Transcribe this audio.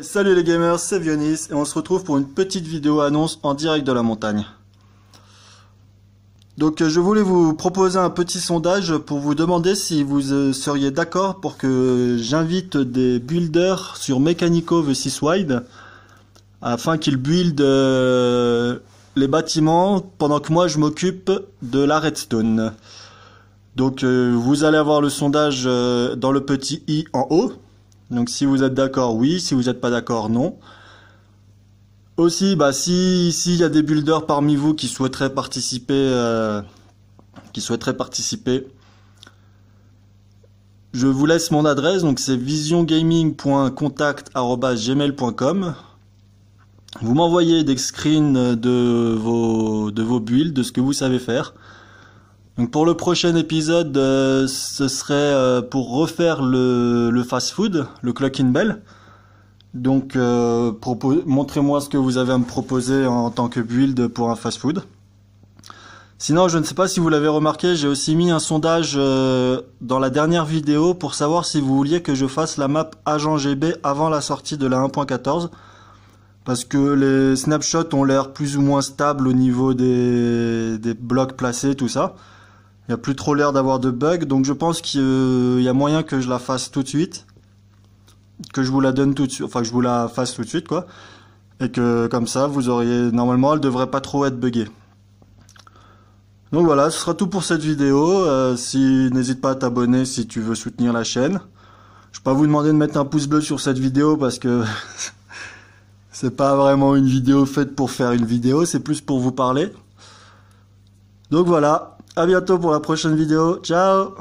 Salut les gamers, c'est Vionis et on se retrouve pour une petite vidéo annonce en direct de la montagne. Donc je voulais vous proposer un petit sondage pour vous demander si vous seriez d'accord pour que j'invite des builders sur Mécanico vs Wild afin qu'ils buildent les bâtiments pendant que moi je m'occupe de la redstone. Donc vous allez avoir le sondage dans le petit i en haut. Donc si vous êtes d'accord, oui. Si vous n'êtes pas d'accord, non. Aussi, s'il y a des builders parmi vous qui souhaiteraient participer, je vous laisse mon adresse. Donc c'est visiongaming.contact@gmail.com. Vous m'envoyez des screens de vos builds, de ce que vous savez faire. Donc pour le prochain épisode, ce serait pour refaire le fast-food, le Clockin Bell. Donc montrez-moi ce que vous avez à me proposer en tant que build pour un fast-food. Sinon, je ne sais pas si vous l'avez remarqué, j'ai aussi mis un sondage dans la dernière vidéo pour savoir si vous vouliez que je fasse la map Agent GB avant la sortie de la 1.14. Parce que les snapshots ont l'air plus ou moins stables au niveau des blocs placés, tout ça. Il n'y a plus trop l'air d'avoir de bugs, donc je pense qu'il y a moyen que je la fasse tout de suite, que je vous la donne tout de suite, enfin que je vous la fasse tout de suite, quoi. Et que comme ça, vous auriez, normalement, elle devrait pas trop être buggée. Donc voilà, ce sera tout pour cette vidéo. N'hésite pas à t'abonner si tu veux soutenir la chaîne. Je ne vais pas vous demander de mettre un pouce bleu sur cette vidéo parce que c'est pas vraiment une vidéo faite pour faire une vidéo, c'est plus pour vous parler. Donc voilà. À bientôt pour la prochaine vidéo. Ciao!